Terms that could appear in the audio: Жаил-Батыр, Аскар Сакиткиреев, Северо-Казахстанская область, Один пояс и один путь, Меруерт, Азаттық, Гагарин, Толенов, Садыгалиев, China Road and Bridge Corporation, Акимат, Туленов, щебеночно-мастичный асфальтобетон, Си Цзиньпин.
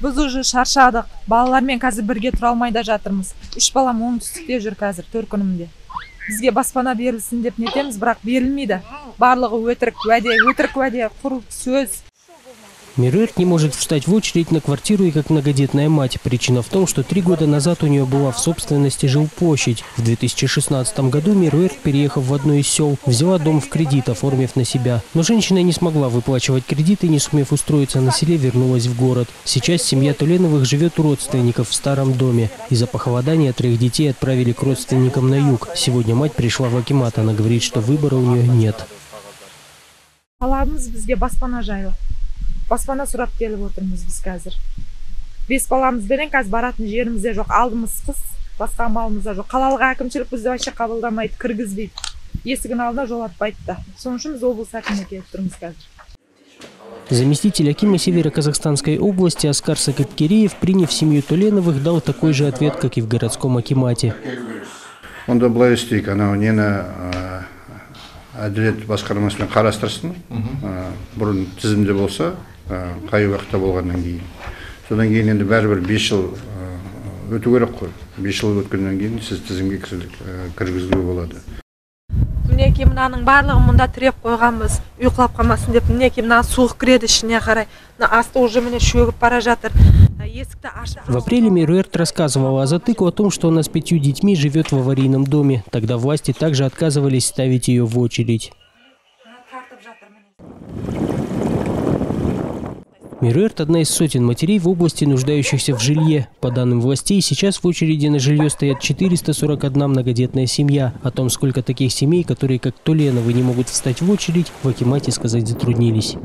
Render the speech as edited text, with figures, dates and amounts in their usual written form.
Біз уже шаршадық. Балалармен қазір бірге тұра алмай да жатырмыз. Үш балам оңтүстікте жүр қазір, төрт күнімде. Бізге баспана берілсін деп нетеміз, бірақ берілмейді. Барлығы өтірік уәде, құр сөз. Меруерт не может встать в очередь на квартиру и как многодетная мать. Причина в том, что 3 года назад у нее была в собственности жилплощадь. В 2016 году Меруерт, переехав в одно из сел, взяла дом в кредит, оформив на себя. Но женщина не смогла выплачивать кредит и, не сумев устроиться на селе, вернулась в город. Сейчас семья Туленовых живет у родственников в старом доме. Из-за похолодания 3 детей отправили к родственникам на юг. Сегодня мать пришла в Акимат. Она говорит, что выбора у нее нет. Баспана сұрап келіп отырмыз біз қазір. 5 баламызбенен қазір баратын жеріміз де жоқ, алдымыз қыс, басқа малымыз да жоқ. Қалалық әкімшілік бізді вообще қабылдамайды, кіргізбейді. Есігін алдына жолатпайды да. Соның үшін біз облыс әкіміне келіп тұрмыз қазір. Заместитель акима Северо-Казахстанской области Аскар Сакиткиреев, приняв семью Туленовых, дал такой же ответ, как и в городском акимате. Он былай істейік, анау нені әділет басқармасымен қарастырсын, бұрын тізімде болса, қай уақытта болғаннан кейін. Содан кейін енді бәрібір 5 жыл өту керек қой. 5 жыл өткеннен кейін сіз тізімге кіргізуге болады. Мінеки мынаның барлығын мұнда тіреп қойғанбыз, ұйқылап қалмасын деп. Мінеки мына суық кіреді ішіне қарай. Асты уже міне шөгіп бара жатыр. В апреле Мируэрт рассказывала Азаттыку о том, что она с 5 детьми живет в аварийном доме. Тогда власти также отказывались ставить ее в очередь. Меруерт – одна из сотен матерей в области, нуждающихся в жилье. По данным властей, сейчас в очереди на жилье стоят 441 многодетная семья. О том, сколько таких семей, которые, как Толеновы, не могут встать в очередь, в Акимате сказать затруднились.